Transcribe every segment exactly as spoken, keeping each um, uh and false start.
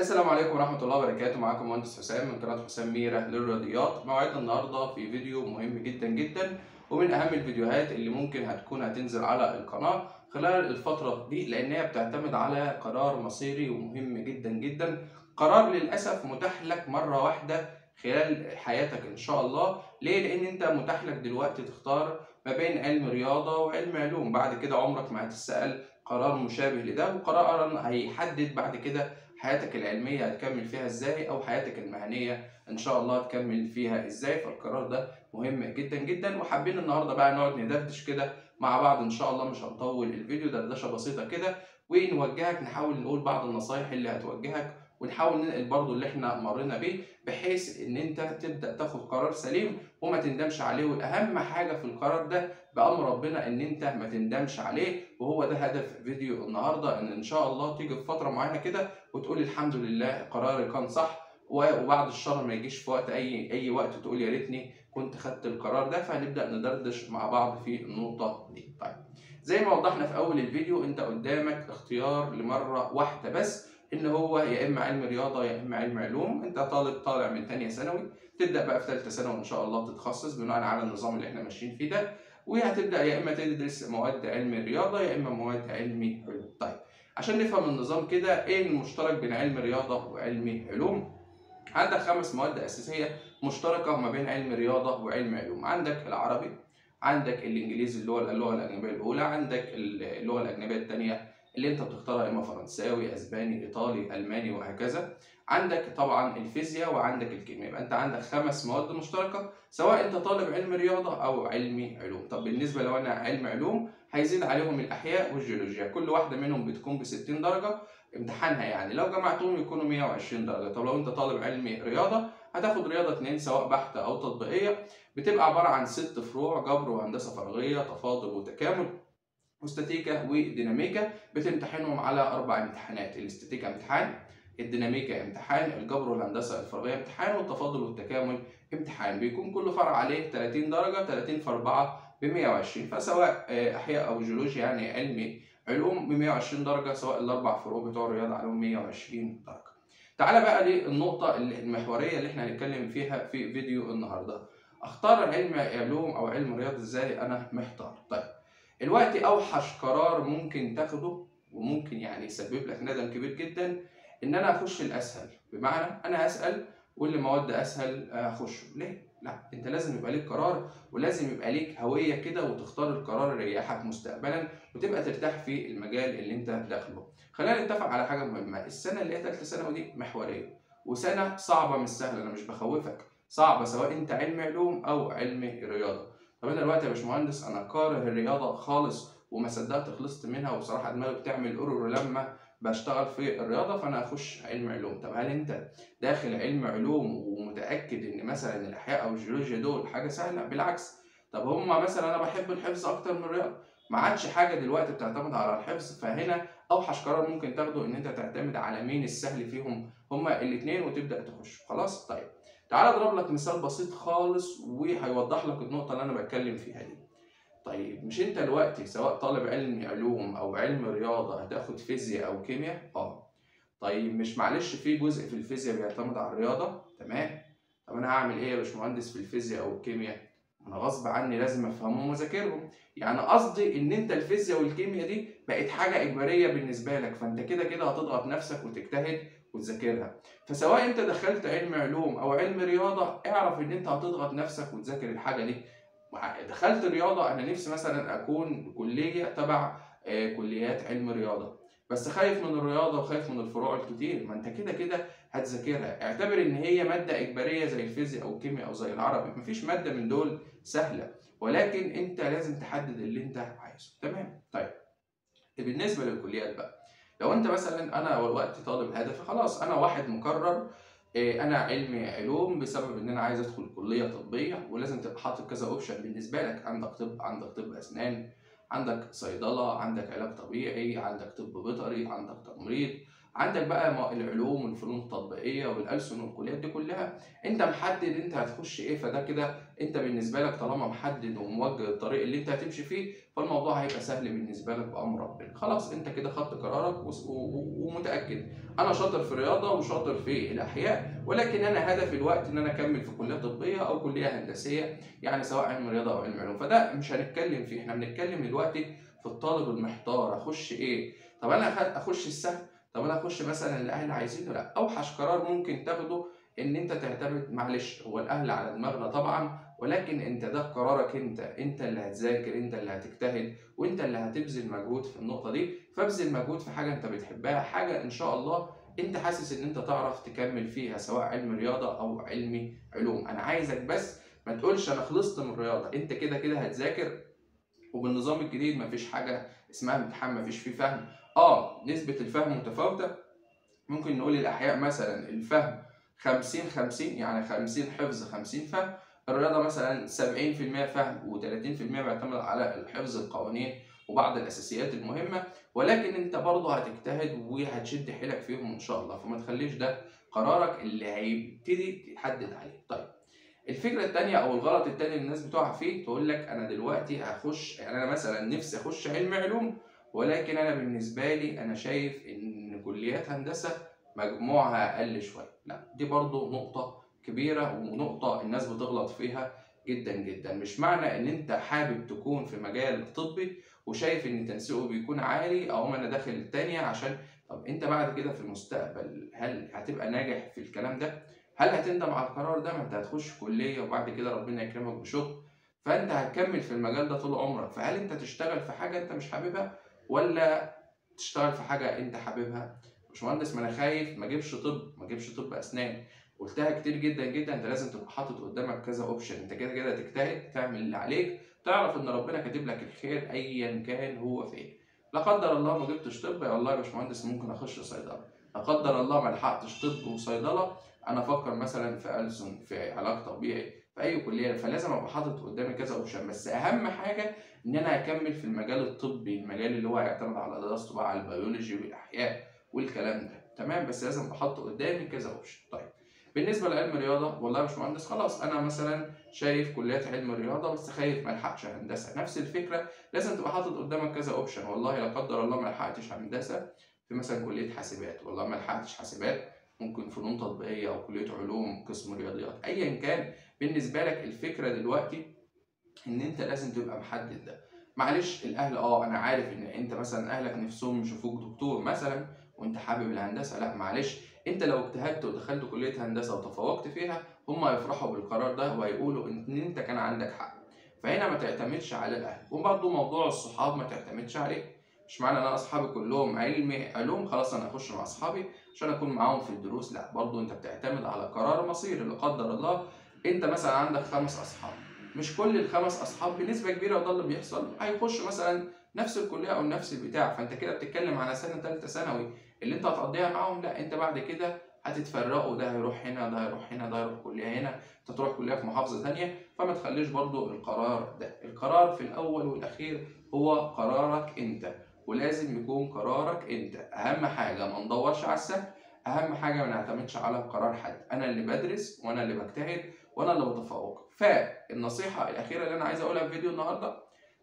السلام عليكم ورحمة الله وبركاته. معاكم مهندس حسام من قناة حسام ميرة للرياضيات. موعدنا النهارده في فيديو مهم جدا جدا ومن أهم الفيديوهات اللي ممكن هتكون هتنزل على القناة خلال الفترة دي، لأنها بتعتمد على قرار مصيري ومهم جدا جدا، قرار للأسف متاح لك مرة واحدة خلال حياتك إن شاء الله. ليه؟ لأن أنت متاح لك دلوقتي تختار ما بين علم رياضة وعلم علوم، بعد كده عمرك ما هتتسأل قرار مشابه لده، وقرارا هيحدد بعد كده حياتك العلمية هتكمل فيها ازاي او حياتك المهنية ان شاء الله هتكمل فيها ازاي. فالقرار ده مهم جدا جدا، وحابين النهاردة بقى نقعد ندردش كده مع بعض ان شاء الله. مش هنطول الفيديو، دردشة بسيطة كده ونوجهك، نحاول نقول بعض النصايح اللي هتوجهك ونحاول ننقل برضو اللي احنا مرينا بيه، بحيث ان انت تبدأ تاخد قرار سليم وما تندمش عليه. والاهم حاجة في القرار ده بأمر ربنا ان انت ما تندمش عليه، وهو ده هدف فيديو النهاردة، ان ان شاء الله تيجي في فترة معينة كده وتقول الحمد لله قراري كان صح، وبعد الشر ما يجيش في وقت اي اي وقت تقول يا ريتني كنت خدت القرار ده. فهنبدأ ندردش مع بعض في النقطة دي. طيب، زي ما وضحنا في اول الفيديو، انت قدامك اختيار لمرة واحدة بس، ان هو يا اما علم رياضه يا اما علم علوم. انت طالب طالع من ثانيه ثانوي، تبدا بقى في ثالثه ثانوي ان شاء الله تتخصص بناء على النظام اللي احنا ماشيين فيه ده، وهتبدا يا اما تدرس مواد علم رياضه يا اما مواد علم علوم. طيب، عشان نفهم النظام كده، ايه المشترك بين علم رياضه وعلم علوم؟ عندك خمس مواد اساسيه مشتركه ما بين علم رياضه وعلم علوم. عندك العربي، عندك الانجليزي اللي هو اللغه الاجنبيه الاولى، عندك اللغه الاجنبيه الثانيه اللي انت بتختارها اما فرنساوي اسباني ايطالي الماني وهكذا، عندك طبعا الفيزياء وعندك الكيمياء. يبقى انت عندك خمس مواد مشتركه سواء انت طالب علم رياضه او علم علوم. طب بالنسبه لو انا علم علوم، هيزيد عليهم الاحياء والجيولوجيا، كل واحده منهم بتكون ب ستين درجه امتحانها، يعني لو جمعتهم يكونوا مية وعشرين درجه. طب لو انت طالب علم رياضه، هتاخد رياضه اتنين سواء بحته او تطبيقيه، بتبقى عباره عن ست فروع: جبر وهندسه فراغيه تفاضل وتكامل واستاتيكا وديناميكا. بتمتحنهم على اربع امتحانات: الاستاتيكا امتحان، الديناميكا امتحان، الجبر والهندسه الفراغيه امتحان، والتفاضل والتكامل امتحان. بيكون كل فرع عليه تلاتين درجه، تلاتين في اربعة ب مية وعشرين، فسواء احياء او جيولوجيا يعني علمي علوم ب مية وعشرين درجه، سواء الاربع فروع بتوع الرياضه عليهم مية وعشرين درجه. تعالى بقى للنقطه المحوريه اللي احنا هنتكلم فيها في فيديو النهارده: اختار علم علوم او علم رياضه ازاي؟ انا محتار. طيب، الوقت اوحش قرار ممكن تاخده وممكن يعني يسبب لك ندم كبير جدا، ان انا اخش الاسهل، بمعنى انا هسال واللي مواد اسهل اخشه. ليه؟ لا، انت لازم يبقى ليك قرار، ولازم يبقى ليك هويه كده، وتختار القرار اللي يريحك مستقبلا وتبقى ترتاح في المجال اللي انت داخله. خلينا نتفق على حاجه مهمه: السنه اللي هي ثالثه ثانوي دي محوريه، وسنه صعبه مش سهله، انا مش بخوفك، صعبه سواء انت علم علوم او علم رياضه. طب انا دلوقتي يا باشمهندس انا كاره الرياضه خالص وما صدقت خلصت منها، وصراحه دماغي بتعمل قرور لما بشتغل في الرياضه، فانا هخش علم علوم. طب هل انت داخل علم علوم ومتاكد ان مثلا الاحياء او الجيولوجيا دول حاجه سهله؟ بالعكس. طب هما مثلا انا بحب الحفظ اكتر من الرياضه، ما عادش حاجه دلوقتي بتعتمد على الحفظ، فهنا اوحش قرار ممكن تاخده ان انت تعتمد على مين السهل فيهم هما الاثنين وتبدا تخش. خلاص؟ طيب، تعال اضرب لك مثال بسيط خالص وهيوضح لك النقطه اللي انا بتكلم فيها دي. طيب، مش انت دلوقتي سواء طالب علم علوم او علم رياضه هتاخد فيزياء او كيمياء؟ اه. طيب، مش معلش في جزء في الفيزياء بيعتمد على الرياضه؟ تمام. طب انا هعمل ايه يا باشمهندس في الفيزياء او الكيمياء؟ انا غصب عني لازم افهمهم واذاكرهم. يعني قصدي ان انت الفيزياء والكيمياء دي بقت حاجه اجباريه بالنسبه لك، فانت كده كده هتضغط نفسك وتجتهد وتذاكرها. فسواء انت دخلت علم علوم او علم رياضه، اعرف ان انت هتضغط نفسك وتذاكر الحاجه دي. دخلت رياضه، انا نفسي مثلا اكون كليه تبع كليات علم رياضه، بس خايف من الرياضه وخايف من الفروع الكتير، ما انت كده كده هتذاكرها. اعتبر ان هي ماده اجباريه زي الفيزياء او الكيمياء او زي العربي، مفيش ماده من دول سهله، ولكن انت لازم تحدد اللي انت عايزه. تمام؟ طيب، بالنسبه للكليات بقى، لو انت مثلا انا وقت طالب هدفي خلاص، انا واحد مكرر اه انا علمي علوم بسبب ان انا عايز ادخل كليه طبيه، ولازم تبقى حاطط كذا اوبشن بالنسبه لك: عندك طب، عندك طب اسنان، عندك صيدله، عندك علاج طبيعي، عندك طب بيطري، عندك تمريض، عندك بقى العلوم والفنون التطبيقيه والألسن والكليات دي كلها انت محدد انت هتخش ايه، فده كده انت بالنسبه لك طالما محدد وموجه الطريق اللي انت هتمشي فيه فالموضوع هيبقى سهل بالنسبه لك بامر ربنا. خلاص انت كده خدت قرارك ومتاكد انا شاطر في الرياضه وشاطر في الاحياء، ولكن انا هدفي الوقت ان انا اكمل في كليه طبيه او كليه هندسيه، يعني سواء علم رياضه او علم علوم، فده مش هنتكلم فيه، احنا بنتكلم دلوقتي في الطالب المحتار اخش ايه. طب انا اخش السهل، طب انا اخش مثلا اللي الاهل عايزينه، لا اوحش قرار ممكن تاخده ان انت تعتمد، معلش هو الاهل على دماغنا طبعا، ولكن انت ده قرارك انت، انت اللي هتذاكر، انت اللي هتجتهد، وانت اللي هتبذل مجهود في النقطه دي، فابذل مجهود في حاجه انت بتحبها، حاجه ان شاء الله انت حاسس ان انت تعرف تكمل فيها سواء علم رياضه او علم علوم. انا عايزك بس ما تقولش انا خلصت من الرياضه، انت كده كده هتذاكر، وبالنظام الجديد مفيش حاجه اسمها امتحان، مفيش فيه فهم، اه نسبه الفهم متفاوته، ممكن نقول الاحياء مثلا الفهم خمسين خمسين، يعني خمسين حفظ خمسين فهم، الرياضه مثلا سبعين في المية فهم وتلاتين في المية بيعتمد على الحفظ القوانين وبعض الاساسيات المهمه، ولكن انت برضه هتجتهد وهتشد حيلك فيهم ان شاء الله، فما تخليش ده قرارك اللي هيبتدي تحدد عليه. طيب الفكره الثانيه او الغلط الثاني اللي الناس بتقع فيه تقول لك انا دلوقتي هخش، يعني انا مثلا نفسي اخش علم علوم، ولكن انا بالنسبه لي انا شايف ان كليات هندسه مجموعها اقل شويه. لا دي برضو نقطه كبيره ونقطه الناس بتغلط فيها جدا جدا. مش معنى ان انت حابب تكون في مجال طبي وشايف ان تنسيقه بيكون عالي او انا داخل الثانيه عشان، طب انت بعد كده في المستقبل هل هتبقى ناجح في الكلام ده؟ هل هتندم على القرار ده؟ ما انت هتخش كليه وبعد كده ربنا يكرمك بشغل، فانت هتكمل في المجال ده طول عمرك، فهل انت تشتغل في حاجه انت مش حاببها ولا تشتغل في حاجه انت حاببها؟ باشمهندس ما انا خايف ما اجيبش طب، ما اجيبش طب اسنان، قلتها كتير جدا جدا. انت لازم تبقى حاطط قدامك كذا اوبشن، انت كده كده تجتهد تعمل اللي عليك، تعرف ان ربنا كاتب لك الخير ايا كان هو فين. لا قدر الله ما جبتش طب، يا والله يا باشمهندس ممكن اخش صيدله، لا قدر الله ما لحقتش طب وصيدله، انا افكر مثلا في ألسن، في علاج طبيعي، في اي كليه، فلازم ابقى حاطط قدامي كذا اوبشن، بس اهم حاجه ان انا اكمل في المجال الطبي، المجال اللي هو هيعتمد على دراسته بقى على البيولوجي والاحياء والكلام ده، تمام، بس لازم ابقى حاطط قدامي كذا اوبشن. طيب بالنسبه لعلم الرياضه، والله يا باشمهندس خلاص انا مثلا شايف كليات علم الرياضه بس خايف ما الحقش هندسه، نفس الفكره لازم تبقى حاطط قدامك كذا اوبشن، والله لا قدر الله ما لحقتش هندسه في مثلا كليه حاسبات، والله ما لحقتش حاسبات، ممكن فنون تطبيقيه او كليه علوم قسم رياضيات، ايا كان بالنسبه لك الفكره دلوقتي ان انت لازم تبقى محدد ده. معلش الاهل اه انا عارف ان انت مثلا اهلك نفسهم يشوفوك دكتور مثلا وانت حابب الهندسه، لا معلش انت لو اجتهدت ودخلت كليه هندسه وتفوقت فيها هم هيفرحوا بالقرار ده وهيقولوا ان انت كان عندك حق، فهنا ما تعتمدش على الاهل. وبرده موضوع الصحاب ما تعتمدش عليه، مش معنى ان انا اصحابي كلهم علمي علوم خلاص انا اخش مع اصحابي عشان اكون معاهم في الدروس، لا برضه انت بتعتمد على قرار مصيري. لا قدر الله انت مثلا عندك خمس اصحاب، مش كل الخمس اصحاب بنسبه كبيره وده اللي بيحصل هيخش مثلا نفس الكليه او نفس البتاع، فانت كده بتتكلم على سنه ثالثه ثانوي اللي انت هتقضيها معاهم، لا انت بعد كده هتتفرقوا، ده هيروح هنا، ده هيروح هنا، ده هيروح كليه هنا، انت تروح كليه في محافظه ثانيه، فما تخليش برضه القرار ده، القرار في الاول والاخير هو قرارك انت، ولازم يكون قرارك انت. اهم حاجه ما ندورش على السهل، اهم حاجه ما نعتمدش على قرار حد، انا اللي بدرس وانا اللي بجتهد وانا اللي بتفوق. فالنصيحه الاخيره اللي انا عايز اقولها في فيديو النهارده،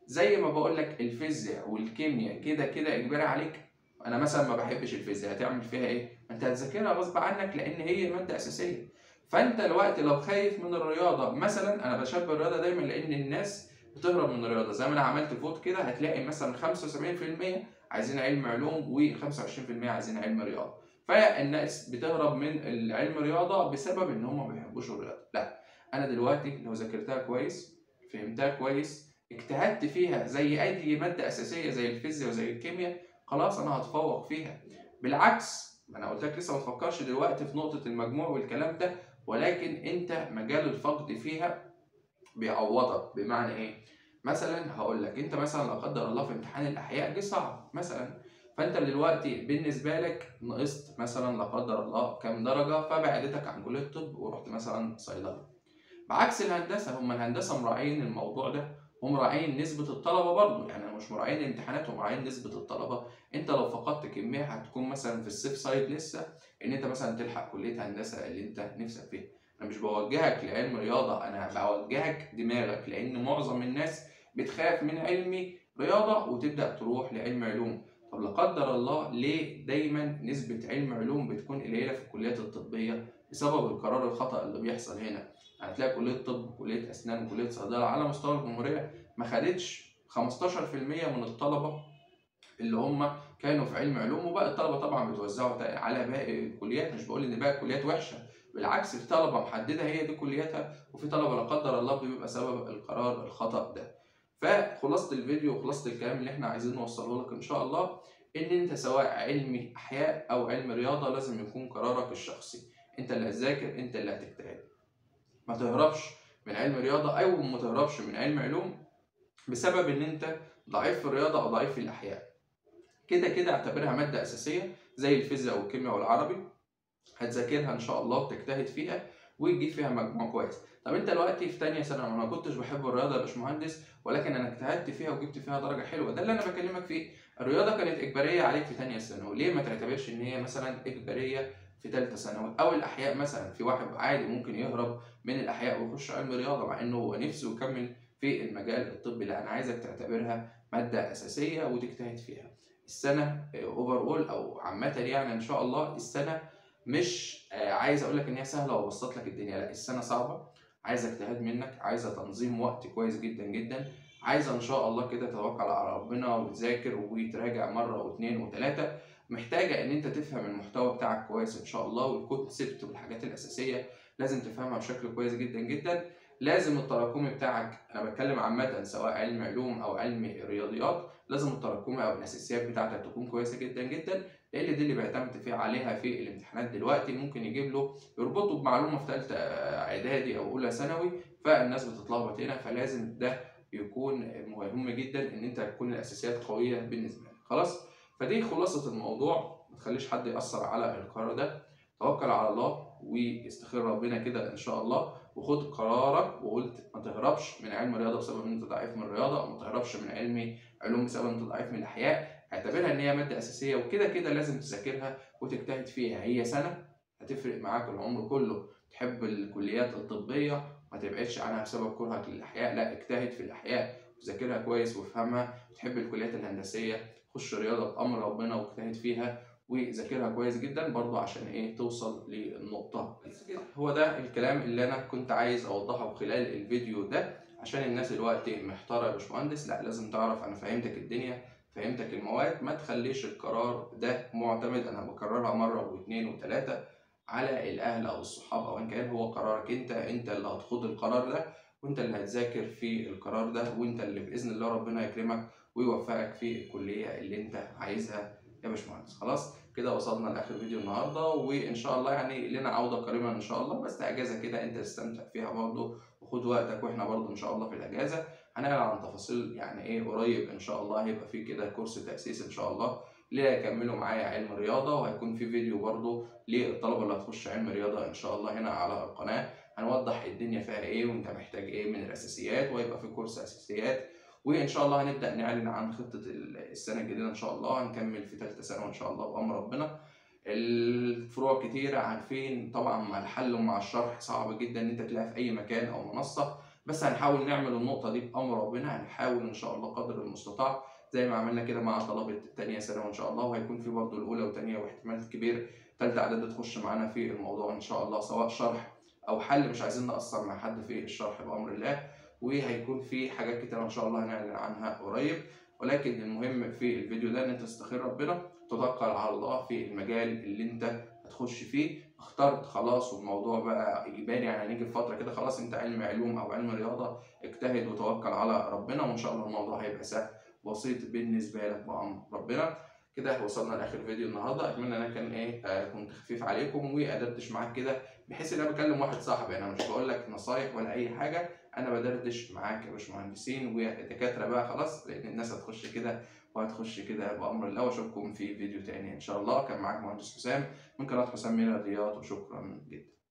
زي ما بقول لك الفيزياء والكيمياء كده كده اجباري عليك، انا مثلا ما بحبش الفيزياء هتعمل فيها ايه؟ انت هتذاكرها غصب عنك لان هي ماده اساسيه. فانت الوقت لو خايف من الرياضه مثلا، انا بشبه الرياضه دايما لان الناس بتهرب من الرياضه، زي ما انا عملت فوت كده هتلاقي مثلا خمسة وسبعين في المية عايزين علم علوم وخمسة وعشرين في المية عايزين علم رياضه، فالناس بتهرب من علم الرياضه بسبب ان هم ما بيحبوش الرياضه. لا انا دلوقتي لو ذاكرتها كويس، فهمتها كويس، اجتهدت فيها زي اي ماده اساسيه زي الفيزياء وزي الكيمياء، خلاص انا هتفوق فيها. بالعكس ما انا قلت لك لسه ما تفكرش دلوقتي في نقطه المجموع والكلام ده، ولكن انت مجال الفقد فيها بيعوضك. بمعنى ايه؟ مثلا هقول لك انت مثلا لا قدر الله في امتحان الاحياء جه صعب مثلا، فانت دلوقتي بالنسبه لك نقصت مثلا لا قدر الله كام درجه فبعدتك عن كليه الطب ورحت مثلا صيدله. بعكس الهندسه، هم الهندسه مراعيين الموضوع ده ومراعين نسبة الطلبة برضو، يعني مش مراعين الامتحانات ومراعين نسبة الطلبة. انت لو فقدت كمية هتكون مثلا في السيف سايد لسه ان انت مثلا تلحق كلية هندسة اللي انت نفسك فيها. انا مش بوجهك لعلم رياضة، انا بوجهك دماغك، لان معظم الناس بتخاف من علم رياضة وتبدأ تروح لعلم علوم. طب لا قدر الله ليه دايما نسبة علم علوم بتكون قليلة في الكليات الطبية؟ بسبب القرار الخطأ اللي بيحصل هنا. هتلاقي كلية طب وكلية أسنان وكلية صيدلة على مستوى الجمهورية ما خدتش خمستاشر في المية من الطلبة اللي هم كانوا في علم علوم، وباقي الطلبة طبعا بيتوزعوا على باقي الكليات. مش بقول إن باقي الكليات وحشة، بالعكس في طلبة محددة هي دي كلياتها، وفي طلبة لا قدر الله بيبقى سبب القرار الخطأ ده. فخلاصة الفيديو وخلاصة الكلام اللي احنا عايزين نوصله لك إن شاء الله إن أنت سواء علمي أحياء أو علم رياضة لازم يكون قرارك الشخصي، أنت اللي هتذاكر، أنت اللي هتجتهد. ما تهربش من علم رياضة أو ما تهربش من علم علوم بسبب إن أنت ضعيف في الرياضة أو ضعيف في الأحياء. كده كده اعتبرها مادة أساسية زي الفيزياء والكيمياء والعربي، هتذاكرها إن شاء الله وتجتهد فيها وتجيب فيها مجموع كويس. طب أنت دلوقتي في تانية ثانوي، أنا ما كنتش بحب الرياضة يا باشمهندس، ولكن أنا اجتهدت فيها وجبت فيها درجة حلوة، ده اللي أنا بكلمك فيه. الرياضة كانت إجبارية عليك في تانية ثانوي، ليه ما تعتبرش إن هي مثلا إجبارية في ثالثه ثانوي؟ او الاحياء مثلا، في واحد عادي ممكن يهرب من الاحياء ويخش علم رياضه مع انه هو نفسه يكمل في المجال الطبي. لا، انا عايزك تعتبرها ماده اساسيه وتجتهد فيها. السنه اوفر اول او عامه يعني ان شاء الله السنه مش عايز اقول لك ان هي سهله وابسط لك الدنيا، لا السنه صعبه، عايزه اجتهاد منك، عايزه تنظيم وقت كويس جدا جدا، عايزه ان شاء الله كده تتوكل على ربنا وتذاكر وتراجع مره واثنين وثلاثه. محتاجة إن أنت تفهم المحتوى بتاعك كويس إن شاء الله، والكونسبت والحاجات الأساسية لازم تفهمها بشكل كويس جدا جدا. لازم التراكمي بتاعك، أنا بتكلم عامة سواء علم علوم أو علم رياضيات، لازم التراكمي أو الأساسيات بتاعتك تكون كويسة جدا جدا، لأن دي اللي بيعتمد فيها عليها في الامتحانات دلوقتي. ممكن يجيب له يربطه بمعلومة في ثالثة إعدادي أو أولى ثانوي، فالناس بتتلخبط هنا، فلازم ده يكون مهم جدا إن أنت تكون الأساسيات قوية بالنسبة لك. خلاص؟ فدي خلاصة الموضوع، ما تخليش حد يأثر على القرار ده، توكل على الله واستخير ربنا كده إن شاء الله وخد قرارك. وقلت ما تهربش من علم الرياضة بسبب إن أنت ضعيف من الرياضة، أو ما تهربش من علم علوم بسبب إن أنت ضعيف من الأحياء، اعتبرها إن هي مادة أساسية وكده كده لازم تذاكرها وتجتهد فيها. هي سنة هتفرق معاك العمر كله، تحب الكليات الطبية ما تبعدش عنها بسبب كرهك للأحياء، لا اجتهد في الأحياء وذاكرها كويس وافهمها. تحب الكليات الهندسية، خش رياضه بامر ربنا واجتهد فيها وذاكرها كويس جدا برضه عشان ايه توصل للنقطه. هو ده الكلام اللي انا كنت عايز اوضحه خلال الفيديو ده، عشان الناس دلوقتي محتاره يا باشمهندس، لا لازم تعرف انا فهمتك الدنيا، فهمتك المواد، ما تخليش القرار ده معتمد، انا بكررها مره واثنين وثلاثه، على الاهل او الصحاب او ان كان، هو قرارك انت، انت اللي هتخوض القرار ده وانت اللي هتذاكر في القرار ده، وانت اللي باذن الله ربنا يكرمك ويوفقك في الكليه اللي انت عايزها يا باشمهندس. خلاص كده وصلنا لاخر فيديو النهارده، وان شاء الله يعني لنا عوده قريبه ان شاء الله، بس اجازه كده انت تستمتع فيها برضه وخد وقتك، واحنا برضه ان شاء الله في الاجازه هنعلن عن تفاصيل يعني ايه قريب ان شاء الله. هيبقى في كده كورس تاسيس ان شاء الله اللي هيكملوا معايا علم رياضه، وهيكون في فيديو برضه للطلبه اللي هتخش علم رياضه ان شاء الله هنا على القناه، هنوضح الدنيا فيها ايه وانت محتاج ايه من الاساسيات، وهيبقى في كورس اساسيات. وان شاء الله هنبدا نعلن عن خطه السنه الجديده ان شاء الله، هنكمل في ثالثه ثانوي ان شاء الله بامر ربنا. الفروع كتيره، عارفين طبعا مع الحل ومع الشرح صعب جدا ان انت تلاقيها في اي مكان او منصه، بس هنحاول نعمل النقطه دي بامر ربنا، هنحاول ان شاء الله قدر المستطاع زي ما عملنا كده مع طلبه ثانيه ثانوي ان شاء الله، وهيكون في برضه الاولى وثانيه واحتمال كبير ثالثه اعدادي تخش معانا في الموضوع ان شاء الله، سواء شرح او حل، مش عايزين نقصر مع حد في الشرح بامر الله. وهيكون في حاجات كتير ان شاء الله هنعلن عنها قريب، ولكن المهم في الفيديو ده ان انت تستخير ربنا، تتوكل على الله في المجال اللي انت هتخش فيه، اخترت خلاص والموضوع بقى اجباري، يعني هنيجي في فتره كده خلاص انت علم علوم او علم رياضه، اجتهد وتوكل على ربنا وان شاء الله الموضوع هيبقى سهل بسيط بالنسبه لك بامر ربنا. كده وصلنا لاخر فيديو النهارده، اتمنى ان انا كان ايه آه كنت خفيف عليكم وادردش معاك كده، بحيث ان انا بكلم واحد صاحبي، انا مش بقول لك نصايح ولا اي حاجه، انا بدردش معاك يا باشمهندسين ودكاتره بقى خلاص، لان الناس هتخش كده وهتخش كده بامر الله. واشوفكم في فيديو تاني ان شاء الله. كان معاك مهندس حسام من قناه حسام ميرا رياض، وشكرا جدا.